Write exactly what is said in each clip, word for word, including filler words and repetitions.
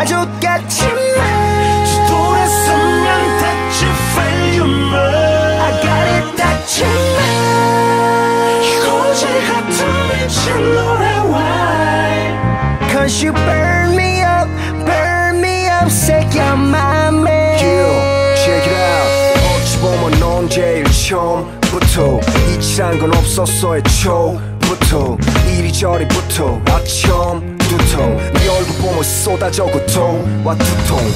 가져갔지만 다시 돌아서면 다시 failure I got it 닿지만 이 거지 같은 미친 노래 why Cause you burn me up, burn me up 새겨 맘에 You, check it out 어찌 보면 넌 제일 처음부터 이치란 건 없었어 애초 이리저리부터 아첨 두통 네 얼굴 보면 쏟아져 고통와 두통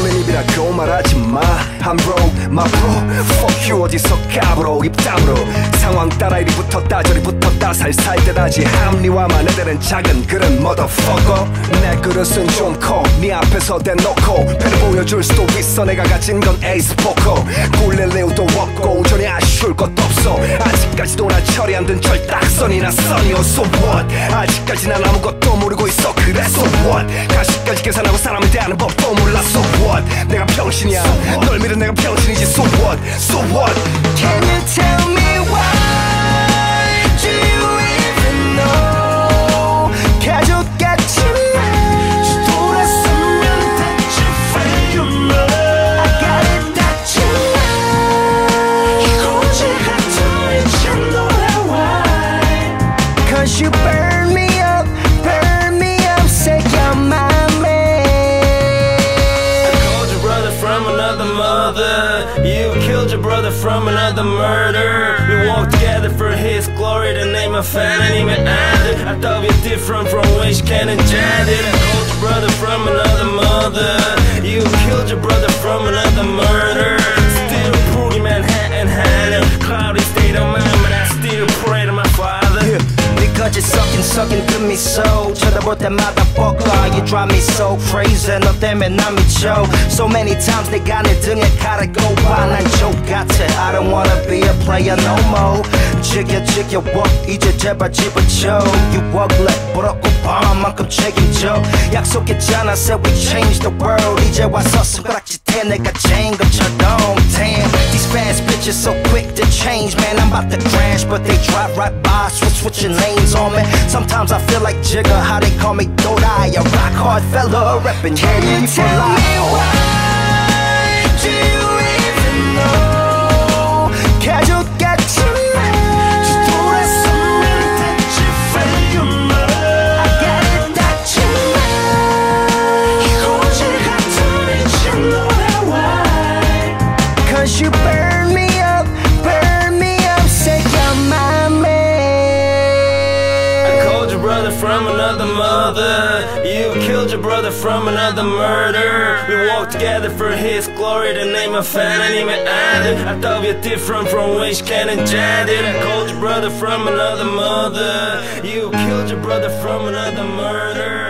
뚫린 입이라고 말하지마 I'm broke my bro Fuck you 어디서 까불어 입다물어 상황 따라 이리붙었다 저리붙었다 살살 때다지 합리화만 애들은 작은 그릇 motherfucker 내 그릇은 좀 커 네 앞에서 대놓고 배를 보여줄 수도 있어 내가 가진 건 에이스 포커 꿀릴 이유도 없고 전혀 아쉬울 것도 없어 아직까지도 나 처리 안 된 절딱선이 나 선이어 So what 아직까지 난 아무것도 모르고 있어 그래 So what 가시까지 계산하고 사람을 대하는 법도 몰라 So what 내가 병신이야 so 널 믿은 내가 병신이지 So what So what Can you tell me why Do you even know 가족같지만 다시 돌아서면 다시 failure I got it 닿지만 이 거지 같은 미친 너와 Cause you burn me up, burn me up, say you're my man I called your brother from another mother You killed your brother from another murder We walked together for his glory to name a family man I thought we were different from which can engender I called your brother from another mother You killed your brother from another murder Still pretty Manhattan, Hannah Cloudy state of mind, but I still pray to my father 거짓 섞인 섞인 그 미소 쳐다볼 때마다 뻑뻑 You drive me so crazy 너 때문에 난 미쳐 So many times 내가 내 등에 칼을 꼽아 난 joke 같아 I don't wanna be a player no more 즐겨 즐겨워 이제 제발 집어줘 You walk like 부럽고 밤만큼 책임져 약속했잖아 Said we change the world 이제 와서 손가락질해 내가 쟁 것처럼 Damn These fast bitches so quick to change Man I'm about to crash but they drive right by Switch switching lanes on me Sometimes I feel like Jigga How they call me Dodai A rock hard fella reppin' Can you tell me why Do you even know 가족같지만 다시 돌아서면 다시 failure I got it 닿지만 이 거지 같은 미친 너와 why Cause you burn me up Burn me up Say you're my man Brother from another mother You killed your brother from another murder We walked together for his glory to name a family man I thought we were different from which can engender I called your brother from another mother You killed your brother from another murder